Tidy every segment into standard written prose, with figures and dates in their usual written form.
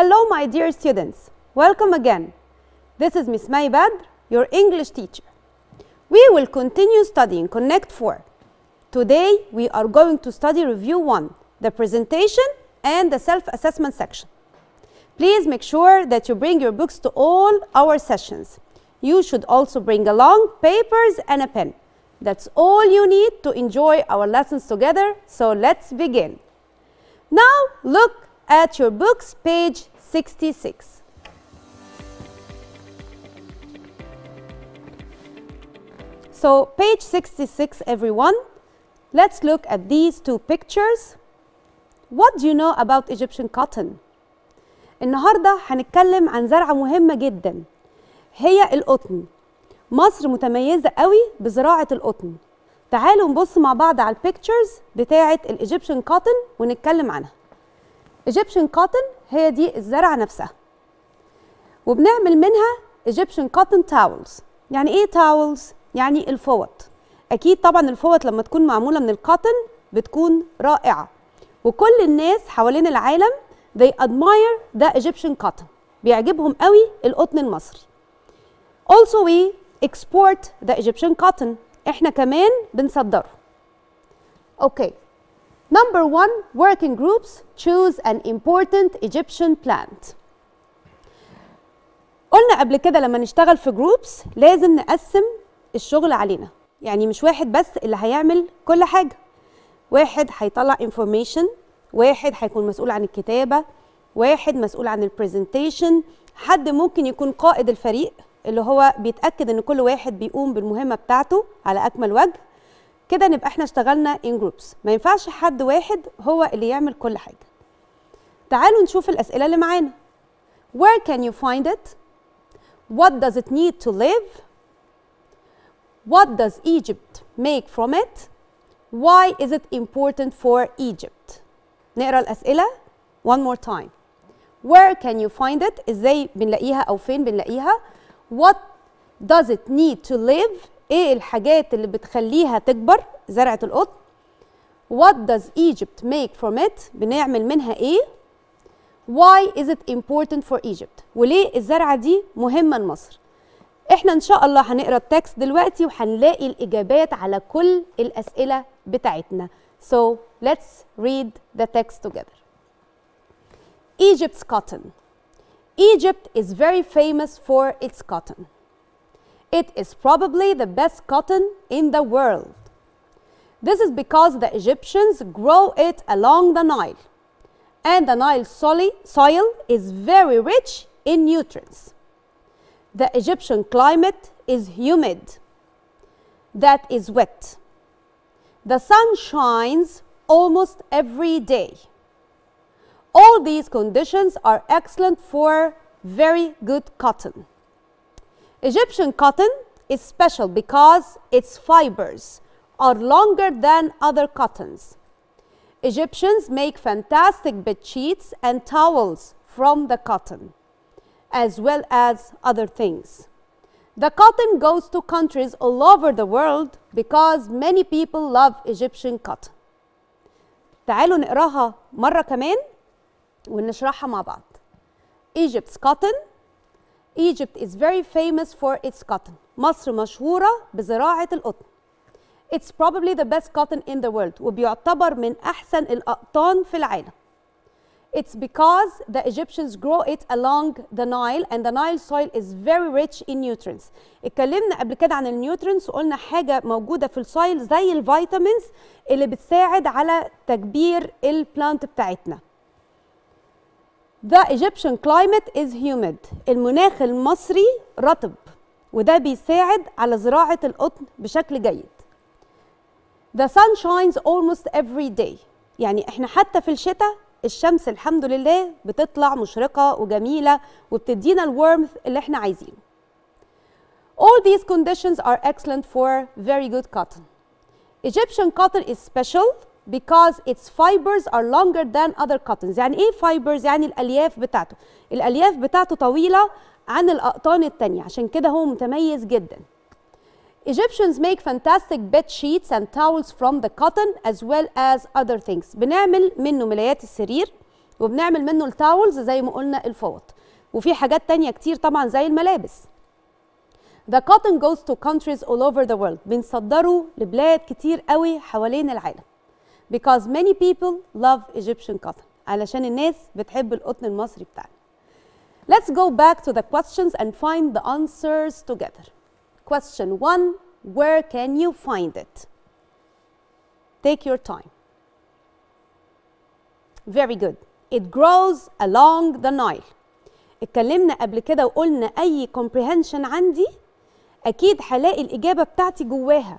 Hello my dear students, welcome again. This is Miss May Badr, your English teacher. We will continue studying Connect 4. Today we are going to study Review 1, the presentation and the self-assessment section. Please make sure that you bring your books to all our sessions. You should also bring along papers and a pen. That's all you need to enjoy our lessons together, so let's begin. Now look at your books, page 66. So, page 66, everyone. Let's look at these two pictures. What do you know about Egyptian cotton? النهاردة هنتكلم عن زرعة مهمة جدا هي القطن. مصر متميزة قوي بزراعة القطن. تعالوا نبص مع بعض على البيكتشرز بتاعة الإيجيبشن كوتن ونتكلم عنها. Egyptian cotton هي دي الزرعة نفسها وبنعمل منها Egyptian cotton towels. يعني ايه towels؟ يعني الفوط. اكيد طبعا الفوط لما تكون معمولة من الكوتن بتكون رائعة وكل الناس حوالين العالم they admire the Egyptian cotton. بيعجبهم قوي القطن المصري. Also we export the Egyptian cotton. احنا كمان بنصدره. Okay. Number 1, working groups choose an important Egyptian plant. قلنا قبل كده لما نشتغل في groups لازم نقسم الشغل علينا. يعني مش واحد بس اللي هيعمل كل حاجة. واحد هيطلع information، واحد هيكون مسؤول عن الكتابة، واحد مسؤول عن البرزنتيشن، حد ممكن يكون قائد الفريق اللي هو بيتأكد ان كل واحد بيقوم بالمهمة بتاعته على أكمل وجه. كده نبقى احنا اشتغلنا in groups. ما ينفعش حد واحد هو اللي يعمل كل حاجة. تعالوا نشوف الأسئلة اللي معانا. Where can you find it? What does it need to live? What does Egypt make from it? Why is it important for Egypt? نقرأ الأسئلة one more time. Where can you find it? ازاي بنلاقيها أو فين بنلاقيها? What does it need to live? ايه الحاجات اللي بتخليها تكبر زرعة القطن؟ What does Egypt make from it؟ بنعمل منها ايه؟ Why is it important for Egypt؟ وليه الزرعة دي مهمة لمصر؟ احنا ان شاء الله هنقرا التكست دلوقتي وهنلاقي الإجابات على كل الأسئلة بتاعتنا. So let's read the text together. Egypt's cotton. Egypt is very famous for its cotton. It is probably the best cotton in the world. This is because the Egyptians grow it along the Nile, and the Nile soil is very rich in nutrients. The Egyptian climate is humid, that is wet. The sun shines almost every day. All these conditions are excellent for very good cotton. Egyptian cotton is special because its fibers are longer than other cottons. Egyptians make fantastic bed sheets and towels from the cotton, as well as other things. The cotton goes to countries all over the world because many people love Egyptian cotton. تعالوا نقراها مرة كمان ونشرحها مع بعض. Egypt's cotton. Egypt is very famous for its cotton. مصر مشهورة بزراعة القطن. It's probably the best cotton in the world. وبيعتبر من أحسن الأقطان في العالم. It's because the Egyptians grow it along the Nile and the Nile soil is very rich in nutrients. اتكلمنا قبل كده عن النيوترينز وقلنا حاجة موجودة في السايل زي الفيتامينز اللي بتساعد على تكبير البلانت بتاعتنا. The Egyptian climate is humid. المناخ المصري رطب وده بيساعد على زراعة القطن بشكل جيد. The sun shines almost every day. يعني احنا حتى في الشتاء الشمس الحمد لله بتطلع مشرقة وجميلة وبتدينا الورمث اللي احنا عايزينه. All these conditions are excellent for very good cotton. Egyptian cotton is special because its fibers are longer than other cottons. يعني ايه fibers؟ يعني الالياف بتاعته. الالياف بتاعته طويلة عن الاقطان التانية عشان كده هو متميز جدا. Egyptians make fantastic bed sheets and towels from the cotton as well as other things. بنعمل منه ملايات السرير وبنعمل منه التاولز زي ما قلنا الفوط، وفي حاجات تانية كتير طبعا زي الملابس. The cotton goes to countries all over the world. بنصدره لبلاد كتير قوي حوالين العالم. Because many people love Egyptian cotton. علشان الناس بتحب القطن المصري بتاعنا. Let's go back to the questions and find the answers together. Question 1. Where can you find it? Take your time. Very good. It grows along the Nile. اتكلمنا قبل كده وقلنا أي comprehension عندي أكيد هلاقي الإجابة بتاعتي جواها.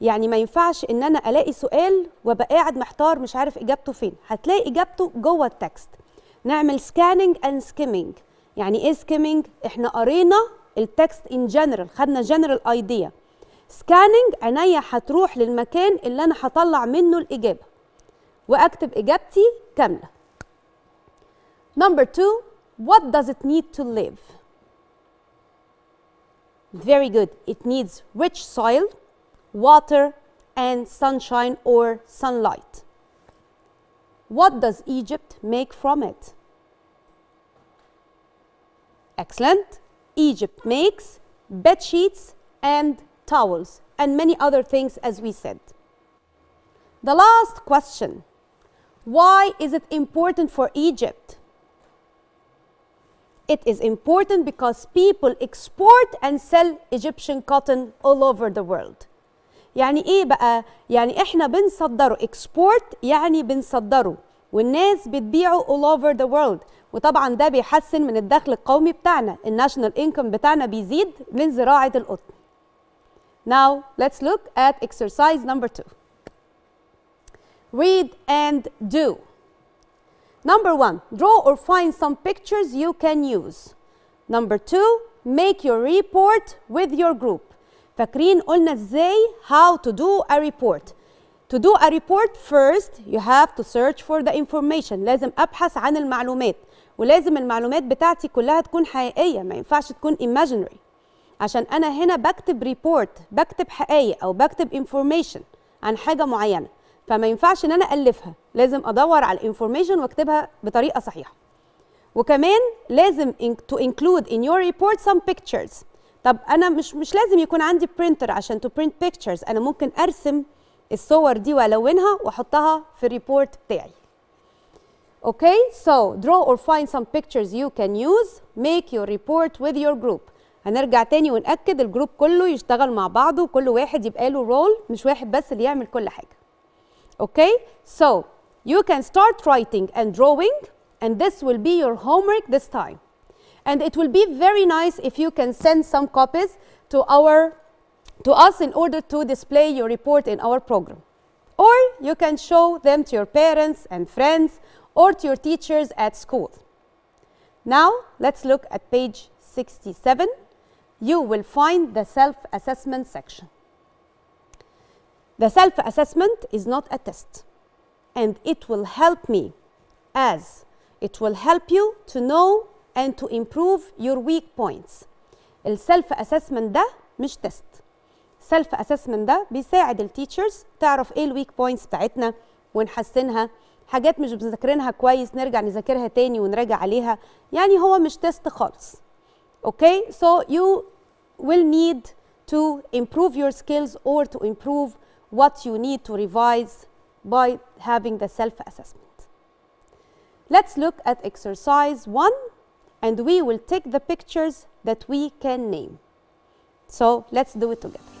يعني ما ينفعش إن أنا ألاقي سؤال وأبقى قاعد محتار مش عارف إجابته فين. هتلاقي إجابته جوه التكست. نعمل scanning and skimming. يعني إيه skimming؟ إحنا قرينا التكست in general، خدنا general idea. سكاننج عينيا هتروح للمكان اللي انا هطلع منه الاجابه واكتب اجابتي كامله. Number 2. What does it need to live? Very good. It needs rich soil, water, and sunshine or sunlight. What does Egypt make from it? Excellent. Egypt makes bed sheets and towels and many other things as we said. The last question, why is it important for Egypt? It is important because people export and sell Egyptian cotton all over the world. يعني ايه بقى؟ يعني احنا بنصدره export، يعني بنصدره والناس بتبيعه all over the world. وطبعا ده بيحسن من الدخل القومي بتاعنا، الناشونال انكم بتاعنا بيزيد من زراعة القطن. Now, let's look at exercise number 2. Read and do. Number 1, draw or find some pictures you can use. Number 2, make your report with your group. فاكرين قلنا ازاي how to do a report. To do a report first, you have to search for the information. لازم أبحث عن المعلومات. ولازم المعلومات بتاعتي كلها تكون حقيقية. ما ينفعش تكون imaginary. عشان أنا هنا بكتب ريبورت، بكتب حقايق أو بكتب انفورميشن عن حاجة معينة، فما ينفعش إن أنا ألفها، لازم أدور على الانفورميشن وأكتبها بطريقة صحيحة. وكمان لازم to include in your report some pictures. طب أنا مش لازم يكون عندي برينتر عشان to print pictures، أنا ممكن أرسم الصور دي وألونها وأحطها في الريبورت بتاعي. Okay, so draw or find some pictures you can use, make your report with your group. هنرجع تاني ونأكد الجروب كله يشتغل مع بعضه وكل واحد يبقى له رول مش واحد بس اللي يعمل كل حاجة. Okay? So, you can start writing and drawing and this will be your homework this time. And it will be very nice if you can send some copies to us in order to display your report in our program. Or you can show them to your parents and friends or to your teachers at school. Now, let's look at page 67. You will find the self-assessment section. The self-assessment is not a test, and it will help me as it will help you to know and to improve your weak points. الself-assessment ده مش تست. self-assessment ده بيساعد التيتشرز تعرف ايه الويك بوينتس بتاعتنا ونحسنها، حاجات مش بنذاكرينها كويس نرجع نذاكرها تاني ونراجع عليها، يعني هو مش تست خالص. Okay, so you will need to improve your skills or to improve what you need to revise by having the self-assessment. Let's look at exercise 1 and we will take the pictures that we can name. So let's do it together.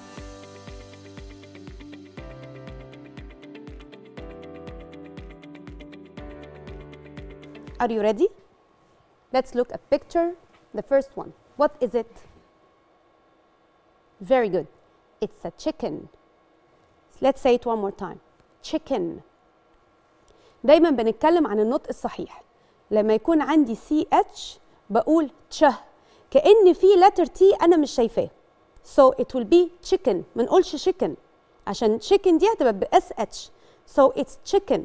Are you ready? Let's look at picture. The first one, what is it? Very good. It's a chicken. Let's say it one more time. Chicken. دايما بنتكلم عن النطق الصحيح. لما يكون عندي CH بقول تش كأن في letter T أنا مش شايفاه. So it will be chicken. ما نقولش chicken عشان chicken دي هتبقى بSH. So it's chicken.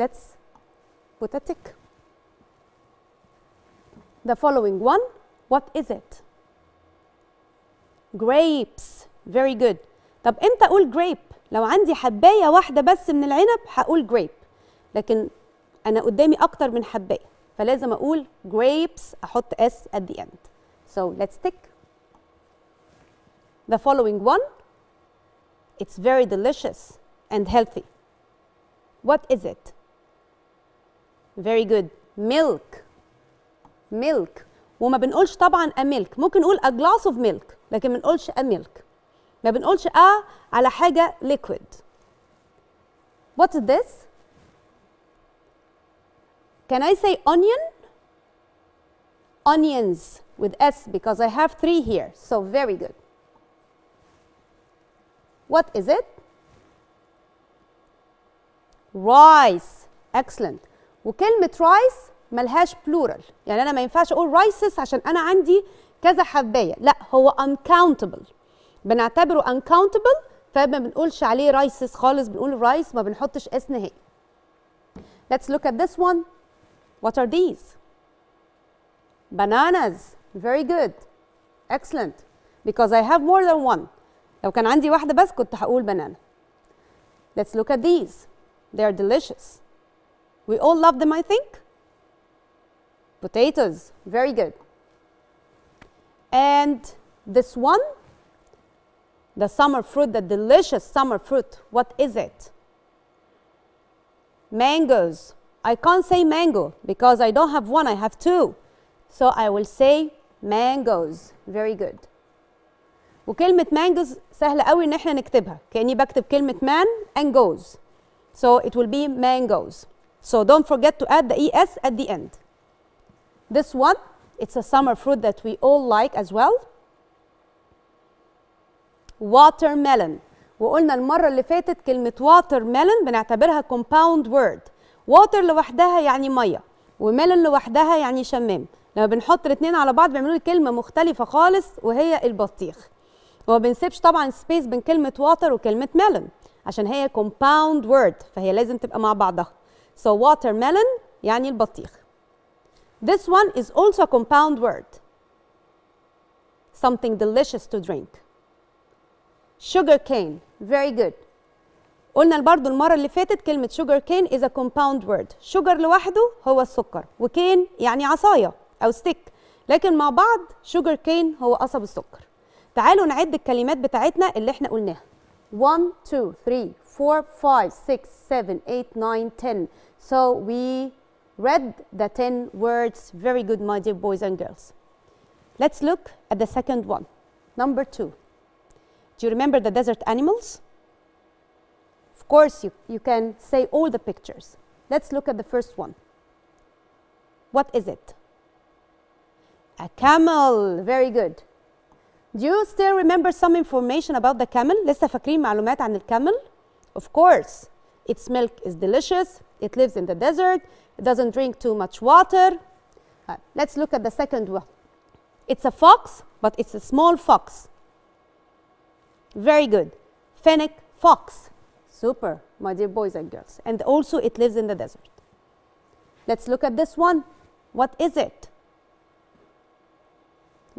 Let's put a tick. The following one, what is it? Grapes. Very good. طب امتى اقول grape؟ لو عندي حبايه واحده بس من العنب هقول grape. لكن انا قدامي اكتر من حبايه، فلازم اقول grapes احط s at the end. So let's take the following one. It's very delicious and healthy. What is it? Very good. Milk. Milk. وما بنقولش طبعا a milk، ممكن نقول a glass of milk، لكن ما بنقولش a milk. ما بنقولش a على حاجة liquid. What is this? Can I say onion? Onions with S because I have 3 here. So very good. What is it? Rice. Excellent. وكلمة rice ملهاش plural. يعني أنا ما ينفعش أقول rices عشان أنا عندي كذا حباية. لا، هو uncountable. بنعتبره uncountable فما بنقولش عليه rices خالص، بنقول rice ما بنحطش اس نهائي. Let's look at this one. What are these? Bananas. Very good. Excellent. Because I have more than one. لو كان عندي واحدة بس كنت هقول banana. Let's look at these. They are delicious. We all love them, I think. Potatoes. Very good. And this one, the summer fruit, the delicious summer fruit. What is it? Mangoes. I can't say mango because I don't have one, I have 2. So I will say mangoes. Very good. وكلمة mangoes سهلة قوي إن احنا نكتبها، كأني بكتب كلمة man and goes. So it will be mangoes. So don't forget to add the ES at the end. This one, it's a summer fruit that we all like as well. Watermelon. وقلنا المرة اللي فاتت كلمة watermelon بنعتبرها compound word. water لوحدها يعني مية، وmelon لوحدها يعني شمام. لما بنحط الاتنين على بعض بيعملوا كلمة مختلفة خالص وهي البطيخ. وما بنسيبش طبعا سبيس بين كلمة water وكلمة melon عشان هي compound word فهي لازم تبقى مع بعضها. So watermelon يعني البطيخ. This one is also a compound word. Something delicious to drink. Sugar cane. Very good. قلنا برضو المرة اللي فاتت كلمة sugar cane is a compound word. sugar لوحده هو السكر وكين يعني عصاية أو stick، لكن مع بعض sugar cane هو قصب السكر. تعالوا نعد الكلمات بتاعتنا اللي احنا قلناها. 1 2 3 4 5 6 7 8 9 10. So we read the 10 words. Very good, my dear boys and girls. Let's look at the second one. Number 2. Do you remember the desert animals? Of course, you can say all the pictures. Let's look at the first one. What is it? A camel. Very good. Do you still remember some information about the camel? لسه فاكرين معلومات عن الكامل? Of course. Its milk is delicious. It lives in the desert. It doesn't drink too much water. Let's look at the second one. It's a fox, but it's a small fox. Very good. Fennec fox. Super, my dear boys and girls. And also it lives in the desert. Let's look at this one. What is it?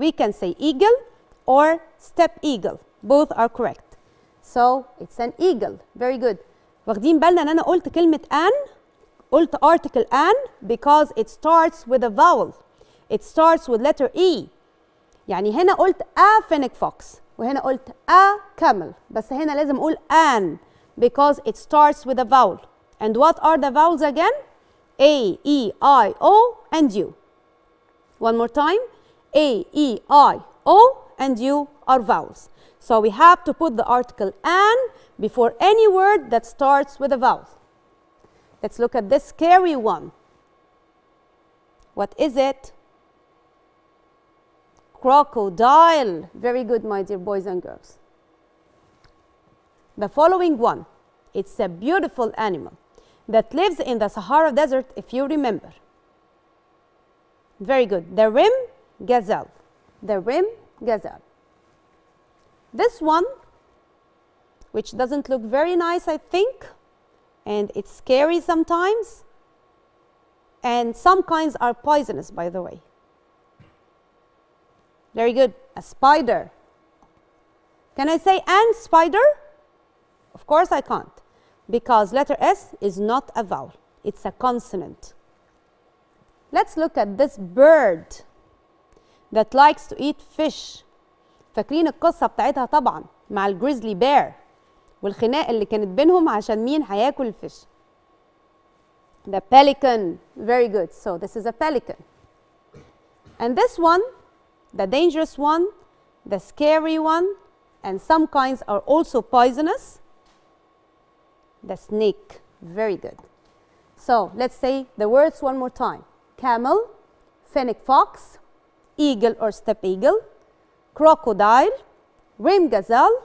We can say eagle or steppe eagle. Both are correct. So it's an eagle. Very good. واخدين بالنا ان انا قلت كلمة an. قلت article an because it starts with a vowel. It starts with letter E. يعني هنا قلت a fennec fox. وهنا قلت a camel. بس هنا لازم أقول an because it starts with a vowel. And what are the vowels again? A, E, I, O and U. One more time. A, E, I, O and U are vowels. So we have to put the article an before any word that starts with a vowel. Let's look at this scary one. What is it? Crocodile. Very good, my dear boys and girls. The following one. It's a beautiful animal that lives in the Sahara Desert, if you remember. Very good. The rim gazelle. The rim gazelle. This one, which doesn't look very nice, I think, and it's scary sometimes, and some kinds are poisonous, by the way. Very good. A spider. Can I say and spider? Of course I can't, because letter S is not a vowel. It's a consonant. Let's look at this bird that likes to eat fish. فاكرين القصة بتاعتها طبعا مع الجريزلي بير والخناق اللي كانت بينهم عشان مين هياكل الفيش. The pelican, very good. So this is a pelican. And this one, the dangerous one, the scary one, and some kinds are also poisonous. The snake, very good. So let's say the words one more time. Camel, fennec fox, eagle or steppe eagle, crocodile, rim gazelle,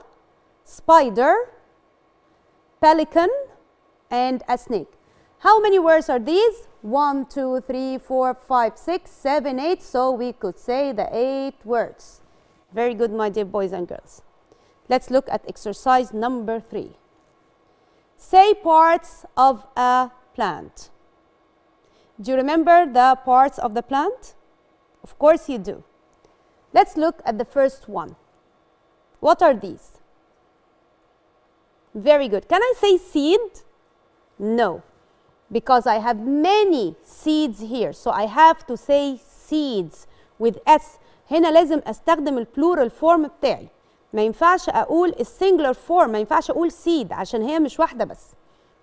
spider, pelican, and a snake. How many words are these? 1, 2, 3, 4, 5, 6, 7, 8. So we could say the 8 words. Very good, my dear boys and girls. Let's look at exercise number 3. Say parts of a plant. Do you remember the parts of the plant? Of course you do. Let's look at the first one. What are these? Very good. Can I say seed? No, because I have many seeds here, so I have to say seeds with S. هنا لازم أستخدم البلورال فورم بتاعي. ما ينفعش أقول السنجلر فورم، ما ينفعش أقول seed عشان هي مش واحدة بس.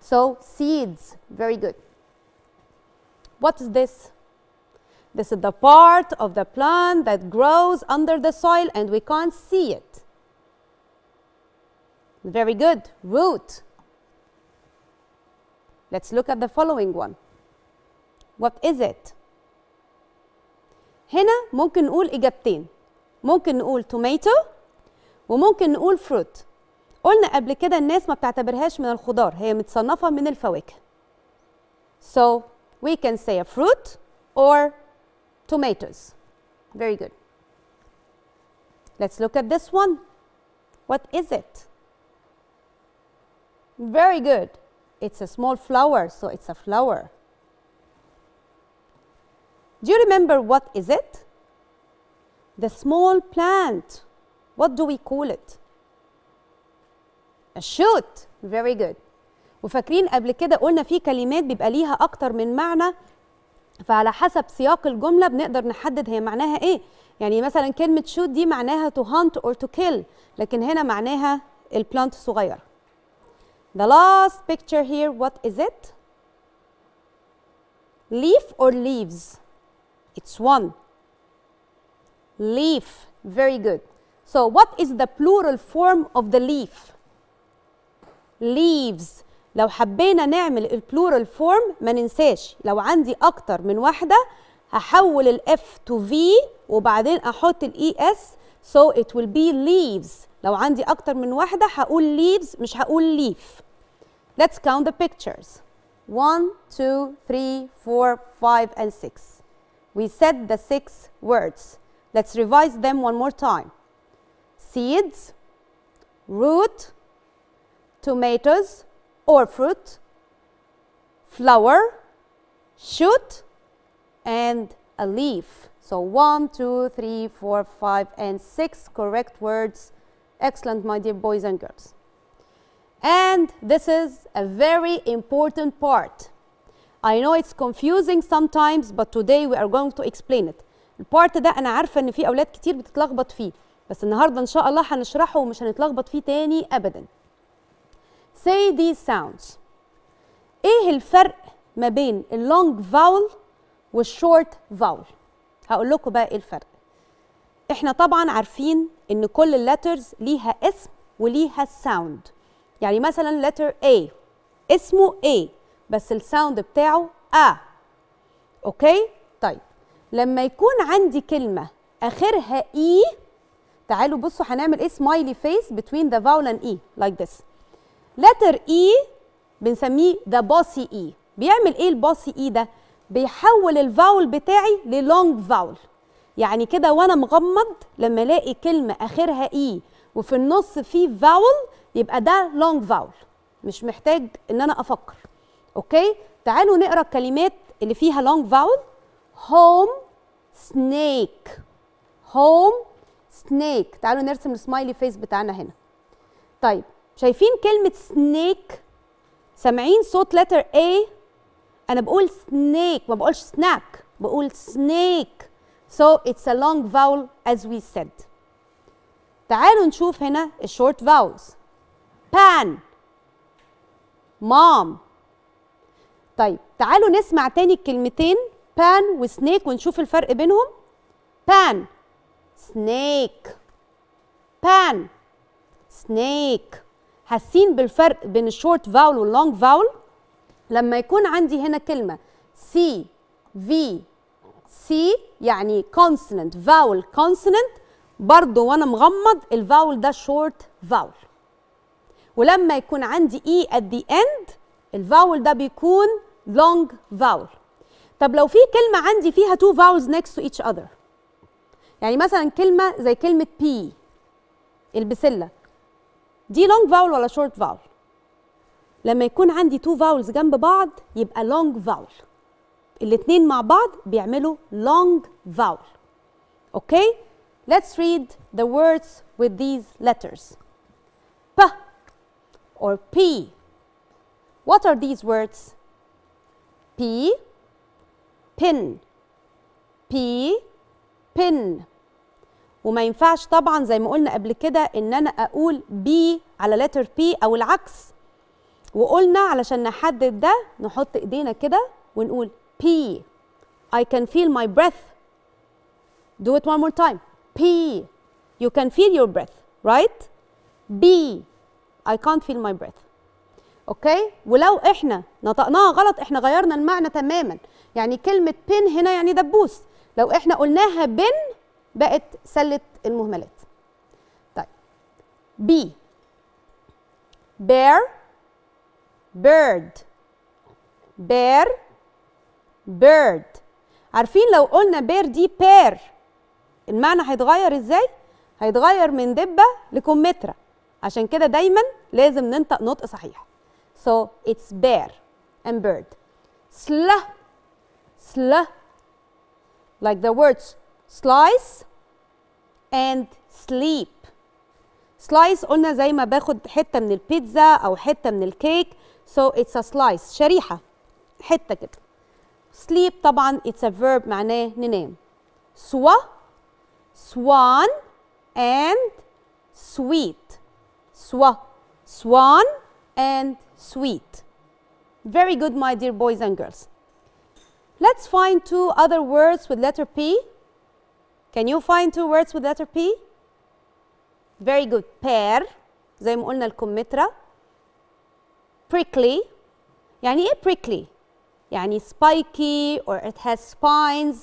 So seeds, very good. What is this? This is the part of the plant that grows under the soil and we can't see it. Very good, root. Let's look at the following one. What is it? هنا ممكن نقول إجابتين. ممكن نقول tomato وممكن نقول fruit. قلنا قبل كده الناس ما بتعتبرهاش من الخضار، هي متصنفة من الفواكه. So we can say a fruit or tomatoes. Very good. Let's look at this one. What is it? Very good. It's a small flower, so it's a flower. Do you remember what is it? The small plant. What do we call it? A shoot. Very good. وفاكرين قبل كده قلنا في كلمات بيبقى ليها أكتر من معنى، فعلى حسب سياق الجملة بنقدر نحدد هي معناها إيه. يعني مثلا كلمة shoot دي معناها to hunt or to kill، لكن هنا معناها البلانت صغير. The last picture here, what is it? Leaf or leaves? It's one. Leaf, very good. So what is the plural form of the leaf? Leaves. لو حبينا نعمل البلورال فورم ما ننساش لو عندي أكتر من واحدة هحول ال F to V وبعدين أحط ال ES so it will be leaves. لو عندي أكتر من واحدة هقول leaves مش هقول leaf. Let's count the pictures. 1, 2, 3, 4, 5, and 6. We said the 6 words. Let's revise them one more time. Seeds, root, tomatoes or fruit, flower, shoot, and a leaf. So 1, 2, 3, 4, 5, and 6 correct words. Excellent, my dear boys and girls. And this is a very important part. I know it's confusing sometimes, but today we are going to explain it. البارت ده أنا عارفة إن في أولاد كتير بتتلخبط فيه، بس النهاردة إن شاء الله هنشرحه ومش هنتلخبط فيه تاني أبداً. Say these sounds. إيه الفرق ما بين long vowel والshort vowel؟ هقول لكم بقى إيه الفرق. إحنا طبعاً عارفين إن كل اللترز ليها اسم وليها sound. يعني مثلاً letter A اسمه A بس الساوند بتاعه A. أوكي؟ طيب لما يكون عندي كلمة آخرها E، تعالوا بصوا هنعمل إيه smiley face between the vowel and E like this. letter E بنسميه the bossy E. بيعمل ايه الباسي E ده؟ بيحول الفاول بتاعي للونج فاول. يعني كده وانا مغمض لما الاقي كلمه اخرها E وفي النص فيه فاول يبقى ده لونج فاول، مش محتاج ان انا افكر. اوكي؟ تعالوا نقرا الكلمات اللي فيها لونج فاول. هوم سنيك. هوم سنيك. تعالوا نرسم السمايلي فيس بتاعنا هنا. طيب شايفين كلمة snake؟ سامعين صوت letter A انا بقول snake ما بقولش snack، بقول snake. So it's a long vowel as we said. تعالوا نشوف هنا الشورت vowels. pan mom. طيب تعالوا نسمع تاني الكلمتين pan وsnake ونشوف الفرق بينهم. pan snake، pan snake. حاسين بالفرق بين الشورت فاول واللونج فاول؟ لما يكون عندي هنا كلمه سي في سي يعني كونسوننت فاول كونسوننت، برضه وانا مغمض الفاول ده شورت فاول. ولما يكون عندي اي ات ذا اند الفاول ده بيكون لونج فاول. طب لو في كلمه عندي فيها تو فاولز نيكست تو ايتش اذر، يعني مثلا كلمه زي كلمه بي البسله، دي long vowel ولا short vowel؟ لما يكون عندي two vowels جنب بعض يبقى long vowel. الاتنين مع بعض بيعملوا long vowel. Okay? Let's read the words with these letters. P or P. What are these words? P, pin. P, pin. وما ينفعش طبعا زي ما قلنا قبل كده ان انا اقول بي على لتر بي او العكس، وقلنا علشان نحدد ده نحط ايدينا كده ونقول بي. I can feel my breath. Do it one more time. بي. You can feel your breath, right? بي. I can't feel my breath. اوكي؟ ولو احنا نطقناها غلط احنا غيرنا المعنى تماما، يعني كلمة بين هنا يعني دبوس، لو احنا قلناها بن بقت سلة المهملات. طيب بي bear bird bear bird. عارفين لو قلنا bear دي bear المعنى هيتغير ازاي؟ هيتغير من دبة لكمثرى، عشان كده دايما لازم ننطق نطق صحيح. So it's bear and bird. سله سله like the words slice and sleep. slice قلنا زي ما باخد حتة من البيتزا أو حتة من الكيك، so it's a slice شريحة حتة كده. sleep طبعا it's a verb معناه ننام. سوا swan and sweet. سوا swan and sweet. Very good my dear boys and girls. Let's find two other words with letter P. Can you find two words with letter P? Very good. pear زي ما قلنا الكمثرى. prickly يعني ايه prickly؟ يعني spiky or it has spines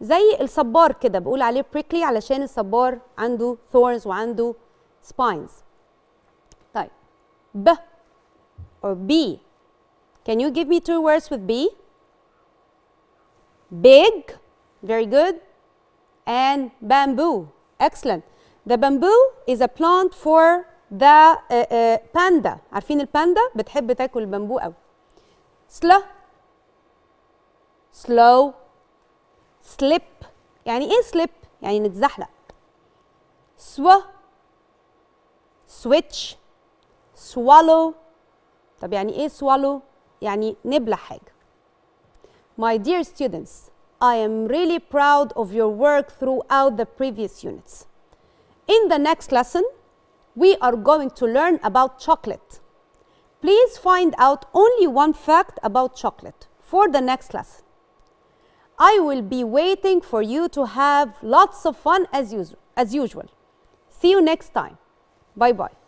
زي الصبار كده، بقول عليه prickly علشان الصبار عنده thorns وعنده spines. طيب ب or B. Can you give me two words with B? Big. Very good. And bamboo. Excellent. The bamboo is a plant for the panda. عارفين الباندا بتحب تاكل البامبو قوي. slow slow slip يعني ايه slip؟ يعني نتزحلق. سوا switch swallow. طب يعني ايه swallow؟ يعني نبلع حاجه. My dear students, I am really proud of your work throughout the previous units. In the next lesson, we are going to learn about chocolate. Please find out only one fact about chocolate for the next lesson. I will be waiting for you to have lots of fun as usual. See you next time. Bye-bye.